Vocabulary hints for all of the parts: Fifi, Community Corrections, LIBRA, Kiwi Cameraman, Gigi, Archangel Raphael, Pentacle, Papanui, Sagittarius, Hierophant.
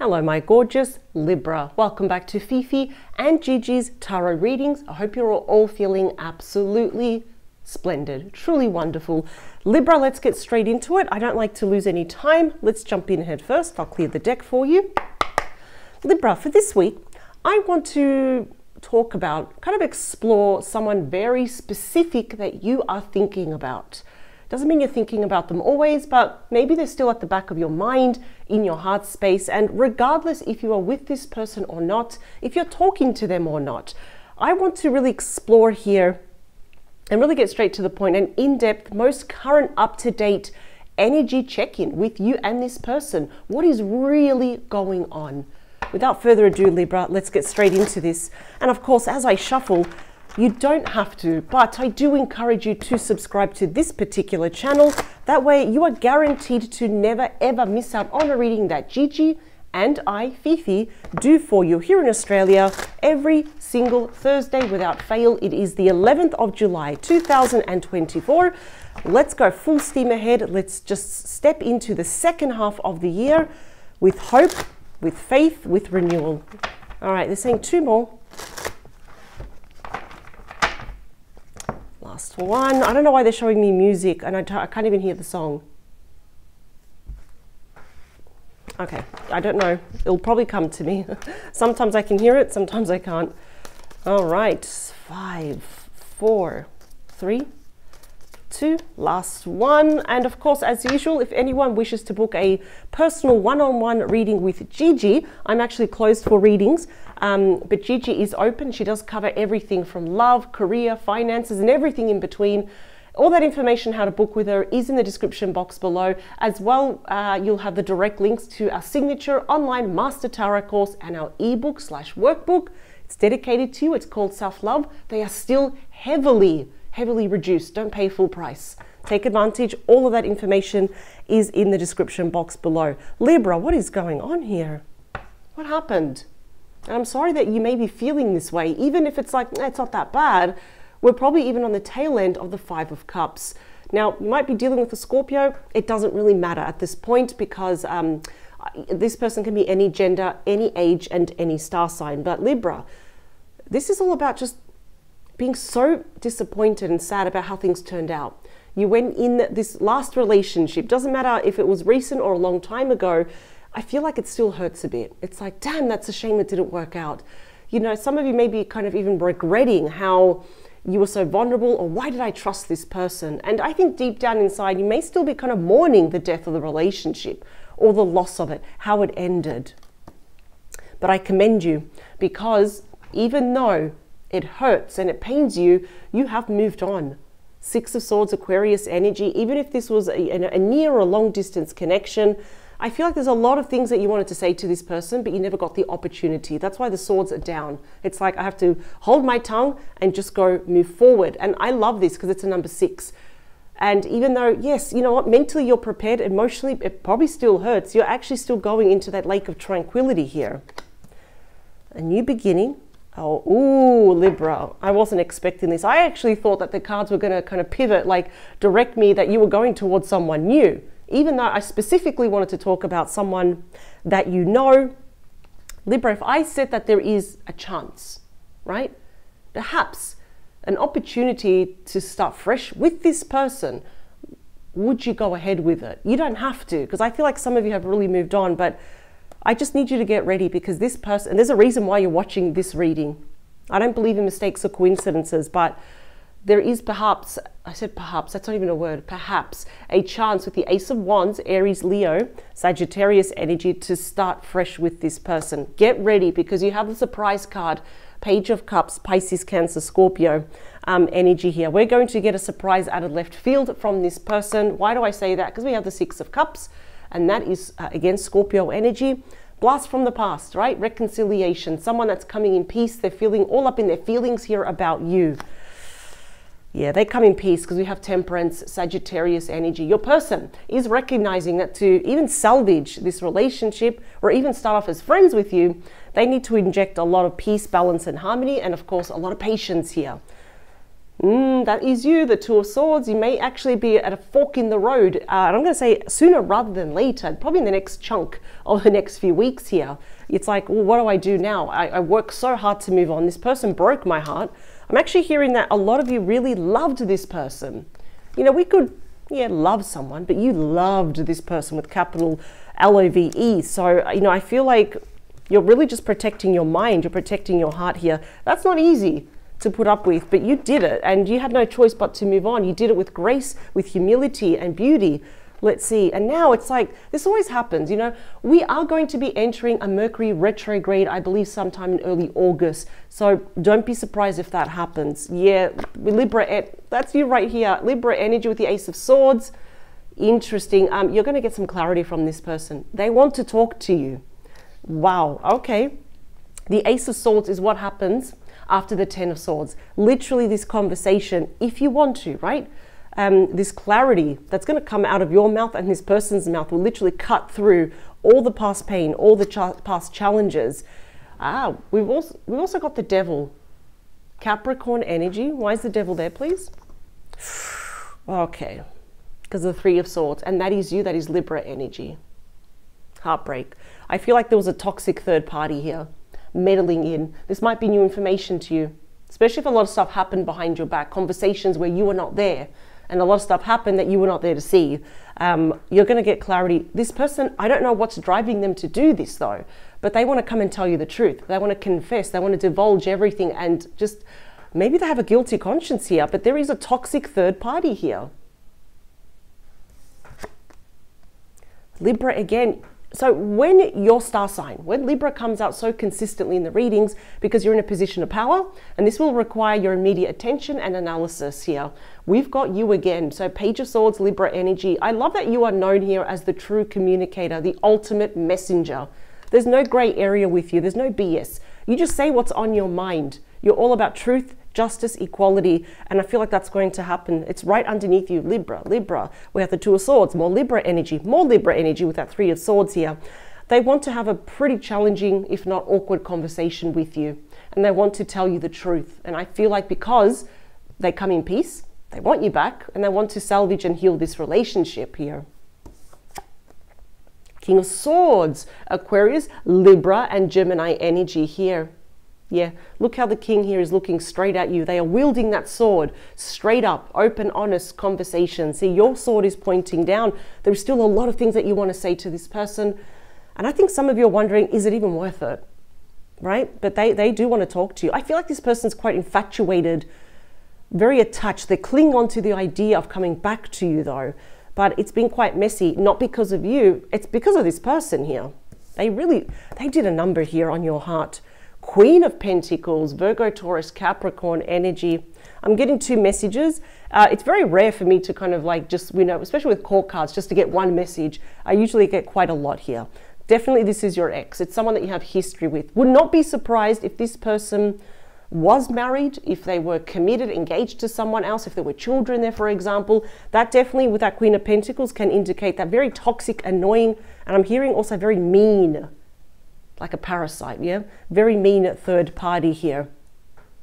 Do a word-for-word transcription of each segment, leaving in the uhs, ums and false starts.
Hello my gorgeous Libra, welcome back to Fifi and Gigi's tarot readings. I hope you're all feeling absolutely splendid, truly wonderful. Libra, let's get straight into it. I don't like to lose any time. Let's jump in head first. I'll clear the deck for you. Libra, for this week, I want to talk about, kind of explore someone very specific that you are thinking about. Doesn't mean you're thinking about them always, but maybe they're still at the back of your mind, in your heart space. And regardless if you are with this person or not, if you're talking to them or not, I want to really explore here and really get straight to the point, an in-depth, most current, up-to-date energy check-in with you and this person. What is really going on? Without further ado, Libra, let's get straight into this. And of course, as I shuffle, you don't have to, but I do encourage you to subscribe to this particular channel. That way you are guaranteed to never ever miss out on a reading that Gigi and I, Fifi, do for you here in Australia every single Thursday without fail. It is the eleventh of July two thousand twenty-four. Let's go full steam ahead. Let's just step into the second half of the year with hope, with faith, with renewal. All right, they're saying two more. Last one. I don't know why they're showing me music and I, I can't even hear the song. Okay, I don't know. It'll probably come to me. Sometimes I can hear it, sometimes I can't. All right, five, four, three, two, last one. And of course, as usual, if anyone wishes to book a personal one-on-one reading with Gigi, I'm actually closed for readings. Um, but Gigi is open. She does cover everything from love, career, finances, and everything in between. All that information, how to book with her, is in the description box below. As well, uh, you'll have the direct links to our signature online master tarot course and our ebook slash workbook. It's dedicated to you. It's called Self-Love. They are still heavily, heavily reduced. Don't pay full price. Take advantage. All of that information is in the description box below. Libra, what is going on here? What happened? And I'm sorry that you may be feeling this way, even if it's like, eh, it's not that bad. We're probably even on the tail end of the Five of Cups. Now, you might be dealing with a Scorpio. It doesn't really matter at this point because um, this person can be any gender, any age, and any star sign. But Libra, this is all about just being so disappointed and sad about how things turned out. You went in this last relationship, doesn't matter if it was recent or a long time ago, I feel like it still hurts a bit. It's like, damn, that's a shame it didn't work out. You know, some of you may be kind of even regretting how you were so vulnerable, or why did I trust this person? And I think deep down inside, you may still be kind of mourning the death of the relationship or the loss of it, how it ended. But I commend you, because even though it hurts and it pains you, you have moved on. Six of Swords, Aquarius energy, even if this was a, a near or long distance connection, I feel like there's a lot of things that you wanted to say to this person, but you never got the opportunity. That's why the swords are down. It's like I have to hold my tongue and just go move forward. And I love this because it's a number six. And even though, yes, you know what, mentally you're prepared, emotionally it probably still hurts. You're actually still going into that lake of tranquility here. A new beginning. Oh, ooh, Libra. I wasn't expecting this. I actually thought that the cards were going to kind of pivot, like direct me that you were going towards someone new. Even though I specifically wanted to talk about someone that you know. Libra, if I said that there is a chance, right? Perhaps an opportunity to start fresh with this person, would you go ahead with it? You don't have to, because I feel like some of you have really moved on, but I just need you to get ready, because this person, and there's a reason why you're watching this reading. I don't believe in mistakes or coincidences, but there is perhaps, I said perhaps, that's not even a word, perhaps, a chance with the Ace of Wands, Aries, Leo, Sagittarius energy to start fresh with this person. Get ready, because you have the surprise card, Page of Cups, Pisces, Cancer, Scorpio um, energy here. We're going to get a surprise out of left field from this person. Why do I say that? Because we have the Six of Cups, and that is, uh, again, Scorpio energy. Blast from the past, right? Reconciliation, someone that's coming in peace. They're feeling all up in their feelings here about you. Yeah, they come in peace, because we have Temperance, Sagittarius energy. Your person is recognizing that to even salvage this relationship or even start off as friends with you, they need to inject a lot of peace, balance, and harmony, and of course, a lot of patience here. Mm, that is you, the Two of Swords. You may actually be at a fork in the road. Uh, and I'm going to say sooner rather than later, probably in the next chunk of the next few weeks here. It's like, well, what do I do now? I, I worked so hard to move on. This person broke my heart. I'm actually hearing that a lot of you really loved this person. You know, we could, yeah, love someone, but you loved this person with capital L O V E. So, you know, I feel like you're really just protecting your mind. You're protecting your heart here. That's not easy to put up with, but you did it, and you had no choice but to move on. You did it with grace, with humility and beauty. Let's see. And now it's like, this always happens, you know, we are going to be entering a Mercury retrograde, I believe sometime in early August. So don't be surprised if that happens. Yeah, Libra, that's you right here. Libra energy with the Ace of Swords. Interesting. Um, you're going to get some clarity from this person. They want to talk to you. Wow. Okay. The Ace of Swords is what happens after the Ten of Swords. Literally this conversation, if you want to, right? Um, this clarity that's going to come out of your mouth and this person's mouth will literally cut through all the past pain, all the cha past challenges. Ah, we've also, we've also got the devil. Capricorn energy. Why is the devil there, please? Okay. Because of the Three of Swords. And that is you. That is Libra energy. Heartbreak. I feel like there was a toxic third party here meddling in. This might be new information to you, especially if a lot of stuff happened behind your back, conversations where you were not there. And a lot of stuff happened that you were not there to see. Um, you're going to get clarity. This person, I don't know what's driving them to do this though, but they want to come and tell you the truth. They want to confess. They want to divulge everything, and just maybe they have a guilty conscience here, but there is a toxic third party here. Libra again. So when your star sign, when Libra comes out so consistently in the readings, because you're in a position of power, and this will require your immediate attention and analysis here. We've got you again. So Page of Swords, Libra energy. I love that you are known here as the true communicator, the ultimate messenger. There's no gray area with you. There's no B S. You just say what's on your mind. You're all about truth, justice, equality. And I feel like that's going to happen. It's right underneath you, Libra, Libra. We have the Two of Swords, more Libra energy, more Libra energy with that Three of Swords here. They want to have a pretty challenging, if not awkward, conversation with you. And they want to tell you the truth. And I feel like because they come in peace, they want you back, and they want to salvage and heal this relationship here. King of Swords, Aquarius, Libra and Gemini energy here. Yeah, look how the king here is looking straight at you. They are wielding that sword, straight up, open, honest conversation. See, your sword is pointing down. There's still a lot of things that you want to say to this person. And I think some of you are wondering, is it even worth it? Right? But they, they do want to talk to you. I feel like this person's quite infatuated, very attached. They cling on to the idea of coming back to you though. But it's been quite messy, not because of you. It's because of this person here. They really, they did a number here on your heart. Queen of Pentacles, Virgo, Taurus, Capricorn energy. I'm getting two messages. Uh, it's very rare for me to kind of like just, you know, especially with court cards, just to get one message. I usually get quite a lot here. Definitely this is your ex. It's someone that you have history with. Would not be surprised if this person was married, if they were committed, engaged to someone else, if there were children there, for example. That definitely with that Queen of Pentacles can indicate that very toxic, annoying, and I'm hearing also very mean, like a parasite, yeah? Very mean third party here.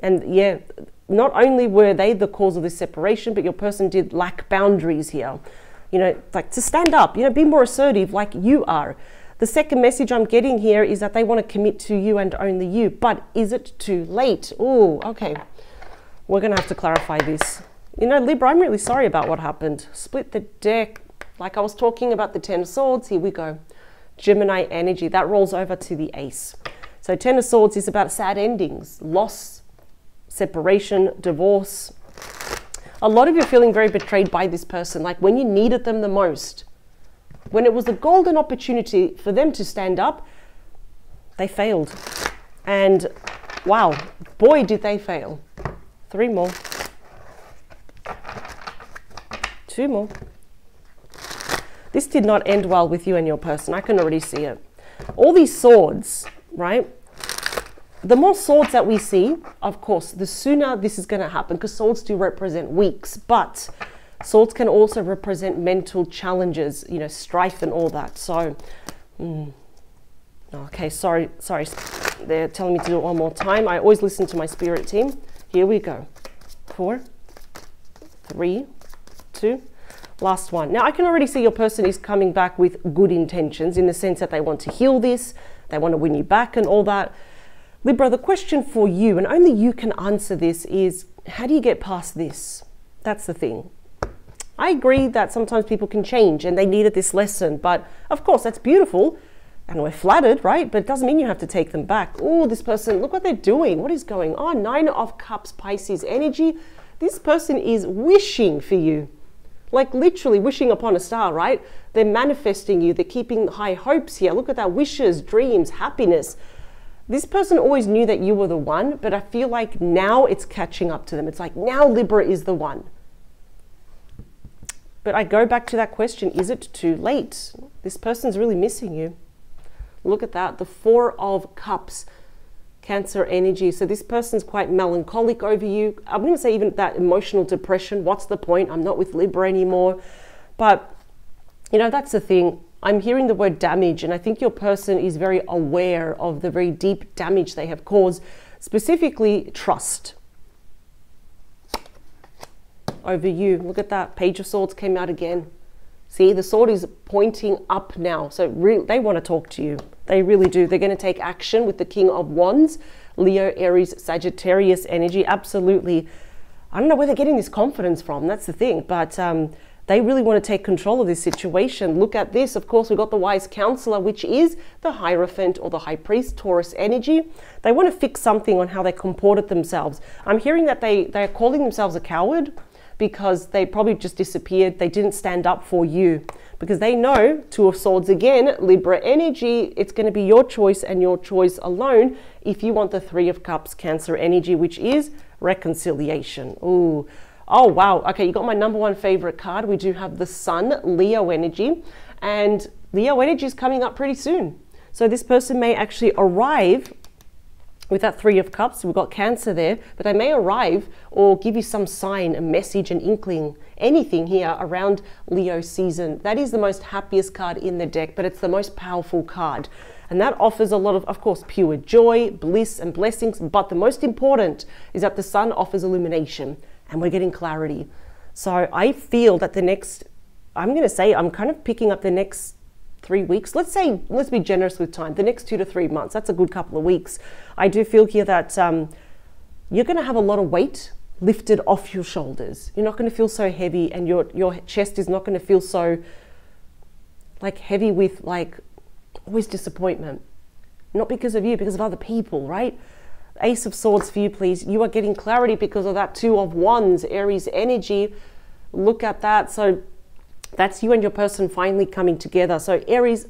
And yeah, not only were they the cause of this separation, but your person did lack boundaries here. You know, like to stand up, you know, be more assertive like you are. The second message I'm getting here is that they want to commit to you and only you, but is it too late? Oh, okay. We're gonna have to clarify this. You know, Libra, I'm really sorry about what happened. Split the deck. Like I was talking about the Ten of Swords, here we go. Gemini energy, that rolls over to the ace. So Ten of Swords is about sad endings, loss, separation, divorce. A lot of you are feeling very betrayed by this person, like when you needed them the most. When it was a golden opportunity for them to stand up, they failed. And wow, boy, did they fail. Three more. Two more. This did not end well with you and your person. I can already see it. All these swords, right? The more swords that we see, of course, the sooner this is going to happen, because swords do represent weeks, but swords can also represent mental challenges, you know, strife and all that. So, mm, okay, sorry, sorry. They're telling me to do it one more time. I always listen to my spirit team. Here we go. Four, three, two, last one. Now I can already see your person is coming back with good intentions, in the sense that they want to heal this, they want to win you back and all that. Libra, the question for you, and only you can answer this, is how do you get past this? That's the thing. I agree that sometimes people can change and they needed this lesson, but of course that's beautiful and we're flattered, right? But it doesn't mean you have to take them back. Oh, this person, look what they're doing. What is going on? Nine of Cups, Pisces energy. This person is wishing for you, like literally wishing upon a star, right? They're manifesting you. They're keeping high hopes here. Look at that, wishes, dreams, happiness. This person always knew that you were the one, but I feel like now it's catching up to them. It's like now Libra is the one. But I go back to that question, is it too late? This person's really missing you. Look at that, the Four of Cups, Cancer energy. So this person's quite melancholic over you. I wouldn't say even that emotional depression. What's the point? I'm not with Libra anymore. But, you know, that's the thing. I'm hearing the word damage, and I think your person is very aware of the very deep damage they have caused, specifically trust over you. Look at that. Page of Swords came out again. See, the sword is pointing up now. So re they want to talk to you. They really do. They're going to take action with the King of Wands, Leo, Aries, Sagittarius energy. Absolutely. I don't know where they're getting this confidence from. That's the thing. But um, they really want to take control of this situation. Look at this. Of course, we've got the Wise Counselor, which is the Hierophant or the High Priest, Taurus energy. They want to fix something on how they comported themselves. I'm hearing that they, they're calling themselves a coward because they probably just disappeared. They didn't stand up for you because they know, Two of Swords again, Libra energy, it's going to be your choice and your choice alone if you want the Three of Cups, Cancer energy, which is reconciliation. Ooh. Oh, wow. Okay, you got my number one favorite card. We do have the Sun, Leo energy, and Leo energy is coming up pretty soon. So this person may actually arrive with that Three of Cups. We've got Cancer there, but they may arrive or give you some sign, a message, an inkling, anything here around Leo season. That is the most happiest card in the deck, but it's the most powerful card. And that offers a lot of, of course, pure joy, bliss and blessings. But the most important is that the Sun offers illumination. And we're getting clarity. So I feel that the next, I'm going to say, I'm kind of picking up the next three weeks. Let's say, let's be generous with time. The next two to three months, that's a good couple of weeks. I do feel here that um, you're going to have a lot of weight lifted off your shoulders. You're not going to feel so heavy, and your, your chest is not going to feel so like heavy with like always disappointment. Not because of you, because of other people, right? Ace of Swords for you, please. You are getting clarity because of that Two of Wands, Aries energy. Look at that. So that's you and your person finally coming together. So Aries,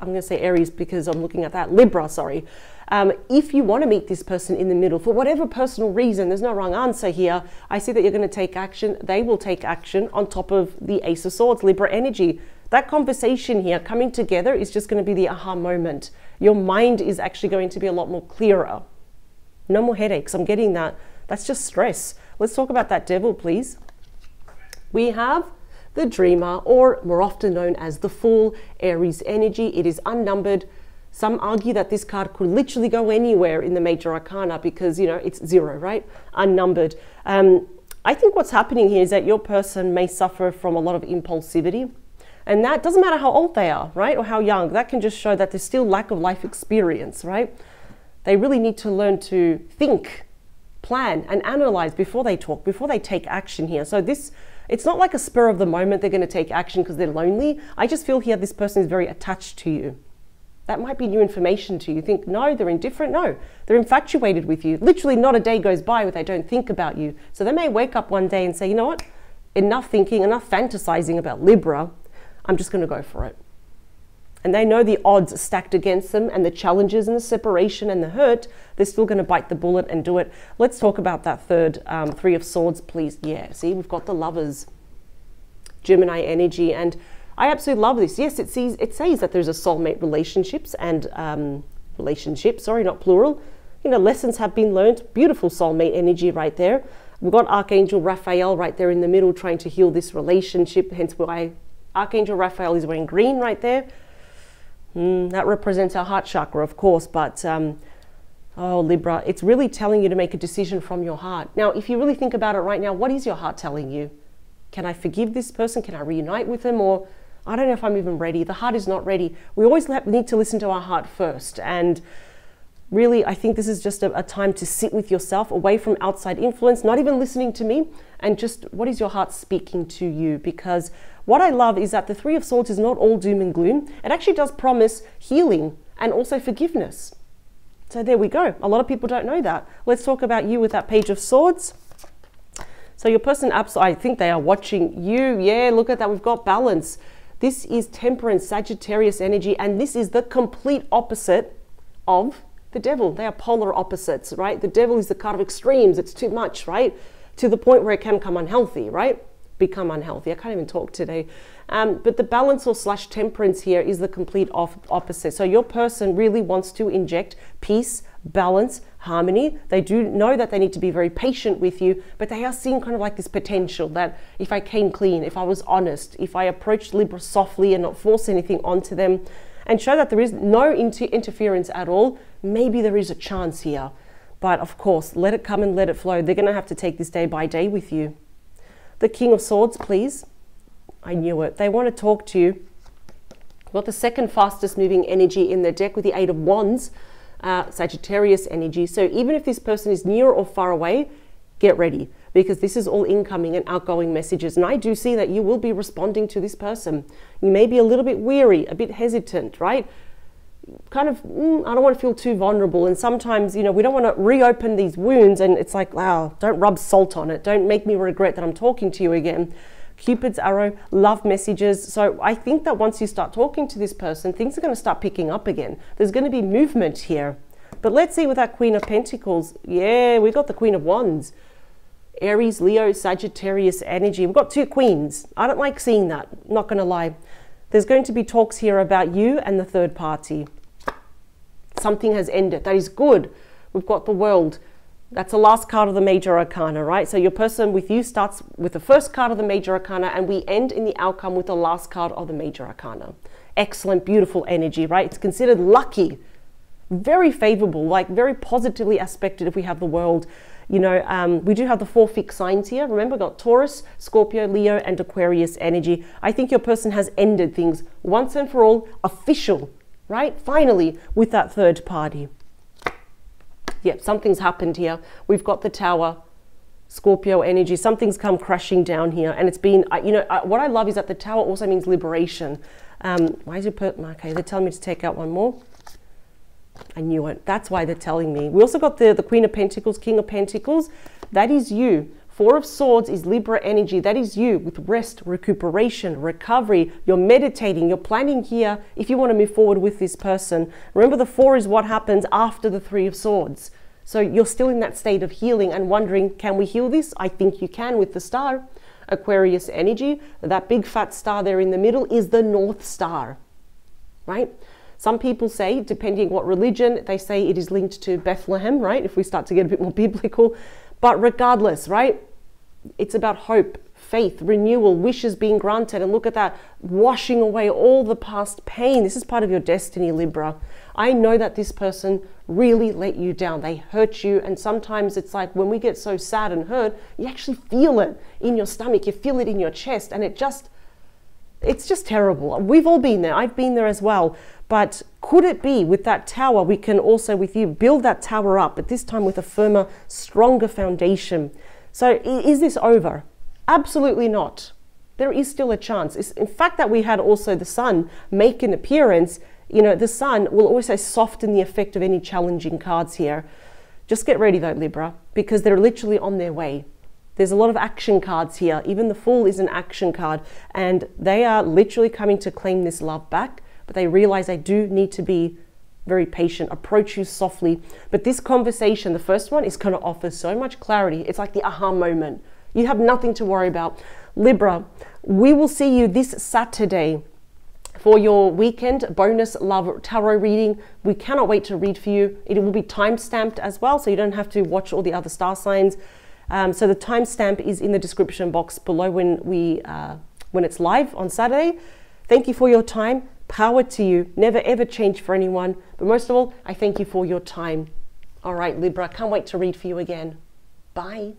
I'm going to say Aries because I'm looking at that. Libra, sorry. Um, if you want to meet this person in the middle, for whatever personal reason, there's no wrong answer here. I see that you're going to take action. They will take action on top of the Ace of Swords, Libra energy. That conversation here, coming together, is just going to be the aha moment. Your mind is actually going to be a lot more clearer. No more headaches. I'm getting that. That's just stress. Let's talk about that devil, please. We have the Dreamer, or more often known as the Fool, Aries energy. It is unnumbered. Some argue that this card could literally go anywhere in the major arcana because, you know, it's zero, right? Unnumbered. Um, I think what's happening here is that your person may suffer from a lot of impulsivity. And that doesn't matter how old they are, right? Or how young. That can just show that there's still lack of life experience, right? They really need to learn to think, plan, and analyze before they talk, before they take action here. So this, it's not like a spur of the moment they're going to take action because they're lonely. I just feel here this person is very attached to you. That might be new information to you. You think, no, they're indifferent. No, they're infatuated with you. Literally not a day goes by where they don't think about you. So they may wake up one day and say, you know what? Enough thinking, enough fantasizing about Libra. I'm just going to go for it. And they know the odds stacked against them and the challenges and the separation and the hurt, they're still going to bite the bullet and do it. Let's talk about that third um, Three of Swords, please. Yeah, see, we've got the Lovers, Gemini energy. And I absolutely love this. Yes, it, sees, it says that there's a soulmate relationships and um, relationships, sorry, not plural. You know, lessons have been learned. Beautiful soulmate energy right there. We've got Archangel Raphael right there in the middle trying to heal this relationship, hence why Archangel Raphael is wearing green right there. Mm, that represents our heart chakra, of course, but um, Oh, Libra, it's really telling you to make a decision from your heart. Now, if you really think about it right now, what is your heart telling you? Can I forgive this person? Can I reunite with them? Or I don't know if I'm even ready. The heart is not ready. We always need to listen to our heart first. And really, I think this is just a, a time to sit with yourself, away from outside influence, not even listening to me. And just what is your heart speaking to you? Because what I love is that the Three of Swords is not all doom and gloom. It actually does promise healing and also forgiveness. So there we go. A lot of people don't know that. Let's talk about you with that Page of Swords. So your person, I think they are watching you. Yeah, look at that. We've got balance. This is Temperance, Sagittarius energy, and this is the complete opposite of the Devil. They are polar opposites, right? The Devil is the card of extremes. It's too much, right? To the point where it can become unhealthy, right? Become unhealthy. I can't even talk today. Um, but the balance or slash temperance here is the complete off opposite. So your person really wants to inject peace, balance, harmony. They do know that they need to be very patient with you, but they are seeing kind of like this potential that if I came clean, if I was honest, if I approached Libra softly and not force anything onto them and show that there is no inter interference at all, maybe there is a chance here. But of course, let it come and let it flow. They're going to have to take this day by day with you. The King of Swords, please. I knew it. They want to talk to you. Well, the second fastest moving energy in their deck with the Eight of Wands. Uh, Sagittarius energy. So even if this person is near or far away, get ready, because this is all incoming and outgoing messages. And I do see that you will be responding to this person. You may be a little bit weary, a bit hesitant, right? Kind of, mm, I don't want to feel too vulnerable. And sometimes, you know, we don't want to reopen these wounds, and it's like, wow, don't rub salt on it. Don't make me regret that I'm talking to you again. Cupid's arrow, love messages. So I think that once you start talking to this person, things are going to start picking up again. There's going to be movement here. But let's see with that Queen of Pentacles. Yeah, we got the Queen of Wands. Aries, Leo, Sagittarius energy. We've got two queens. I don't like seeing that, not going to lie. There's going to be talks here about you and the third party. Something has ended. That is good. We've got the World. That's the last card of the Major Arcana, right? So your person with you starts with the first card of the Major Arcana, and we end in the outcome with the last card of the Major Arcana. Excellent, beautiful energy, right? It's considered lucky, very favorable, like very positively aspected if we have the World. You know, um, we do have the four fixed signs here. Remember, we've got Taurus, Scorpio, Leo, and Aquarius energy. I think your person has ended things once and for all, official, right? Finally, with that third party. Yep, something's happened here. We've got the Tower, Scorpio energy. Something's come crashing down here, and it's been, you know, what I love is that the Tower also means liberation. Um, why is it put, okay, they're telling me to take out one more. I knew it. That's why they're telling me. We also got the, the Queen of Pentacles, King of Pentacles. That is you. Four of Swords is Libra energy. That is you with rest, recuperation, recovery. You're meditating, you're planning here if you want to move forward with this person. Remember, the four is what happens after the Three of Swords. So you're still in that state of healing and wondering, can we heal this? I think you can with the star. Aquarius energy, that big fat star there in the middle is the North Star, right? Some people say, depending what religion, they say it is linked to Bethlehem, right? If we start to get a bit more biblical. But regardless, right? It's about hope, faith, renewal, wishes being granted. And look at that, washing away all the past pain. This is part of your destiny, Libra. I know that this person really let you down. They hurt you. And sometimes it's like when we get so sad and hurt, you actually feel it in your stomach. You feel it in your chest. And it just, it's just terrible. We've all been there. I've been there as well. But could it be with that Tower, we can also with you build that Tower up, but this time with a firmer, stronger foundation. So is this over? Absolutely not. There is still a chance. It's, in fact, that we had also the Sun make an appearance. You know, the Sun will always say soften the effect of any challenging cards here. Just get ready though, Libra, because they're literally on their way. There's a lot of action cards here. Even the Fool is an action card, and they are literally coming to claim this love back, but they realize they do need to be very patient, approach you softly. But this conversation, the first one, is going to offer so much clarity. It's like the aha moment. You have nothing to worry about. Libra, we will see you this Saturday for your weekend bonus love tarot reading. We cannot wait to read for you. It will be time-stamped as well, so you don't have to watch all the other star signs. Um, so the timestamp is in the description box below when, we, uh, when it's live on Saturday. Thank you for your time. Power to you. Never ever change for anyone. But most of all, I thank you for your time. All right, Libra, can't wait to read for you again. Bye.